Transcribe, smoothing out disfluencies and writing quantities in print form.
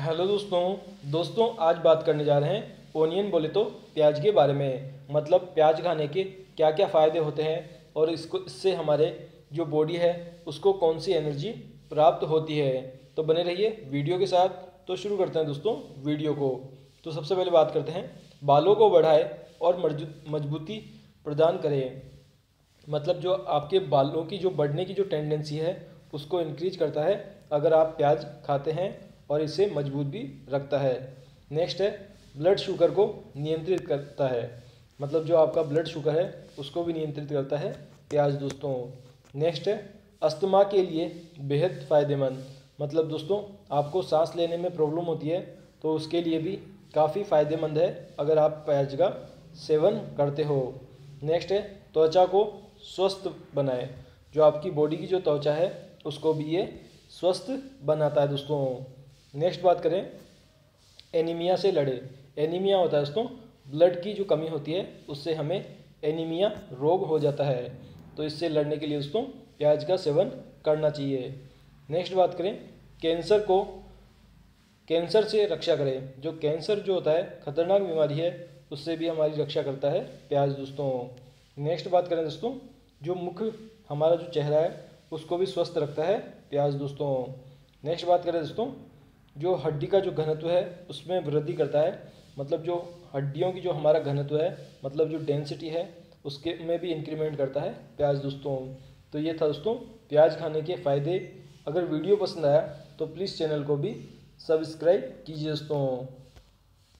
Hello दोस्तों आज बात करने जा रहे हैं ओनियन बोले तो प्याज के बारे में। मतलब प्याज खाने के क्या क्या फ़ायदे होते हैं और इससे हमारे जो बॉडी है उसको कौन सी एनर्जी प्राप्त होती है। तो बने रहिए वीडियो के साथ। तो शुरू करते हैं दोस्तों वीडियो को। तो सबसे पहले बात करते हैं बालों को बढ़ाए और मजबूती प्रदान करे। मतलब जो आपके बालों की जो बढ़ने की जो टेंडेंसी है उसको इंक्रीज करता है अगर आप प्याज खाते हैं और इसे मजबूत भी रखता है। नेक्स्ट है ब्लड शुगर को नियंत्रित करता है। मतलब जो आपका ब्लड शुगर है उसको भी नियंत्रित करता है प्याज दोस्तों। नेक्स्ट है अस्थमा के लिए बेहद फ़ायदेमंद। मतलब दोस्तों आपको सांस लेने में प्रॉब्लम होती है तो उसके लिए भी काफ़ी फ़ायदेमंद है अगर आप प्याज का सेवन करते हो। नेक्स्ट है त्वचा को स्वस्थ बनाए। जो आपकी बॉडी की जो त्वचा है उसको भी ये स्वस्थ बनाता है दोस्तों। नेक्स्ट बात करें एनीमिया से लड़े। एनीमिया होता है दोस्तों ब्लड की जो कमी होती है उससे हमें एनीमिया रोग हो जाता है। तो इससे लड़ने के लिए दोस्तों प्याज का सेवन करना चाहिए। नेक्स्ट बात करें कैंसर से रक्षा करें। जो कैंसर जो होता है खतरनाक बीमारी है उससे भी हमारी रक्षा करता है प्याज दोस्तों। नेक्स्ट बात करें दोस्तों जो मुख हमारा जो चेहरा है उसको भी स्वस्थ रखता है प्याज दोस्तों। नेक्स्ट बात करें दोस्तों जो हड्डी का जो घनत्व है उसमें वृद्धि करता है। मतलब जो हड्डियों की जो हमारा घनत्व है मतलब जो डेंसिटी है उसके में भी इंक्रीमेंट करता है प्याज दोस्तों। तो ये था दोस्तों प्याज खाने के फ़ायदे। अगर वीडियो पसंद आया तो प्लीज़ चैनल को भी सब्सक्राइब कीजिए दोस्तों।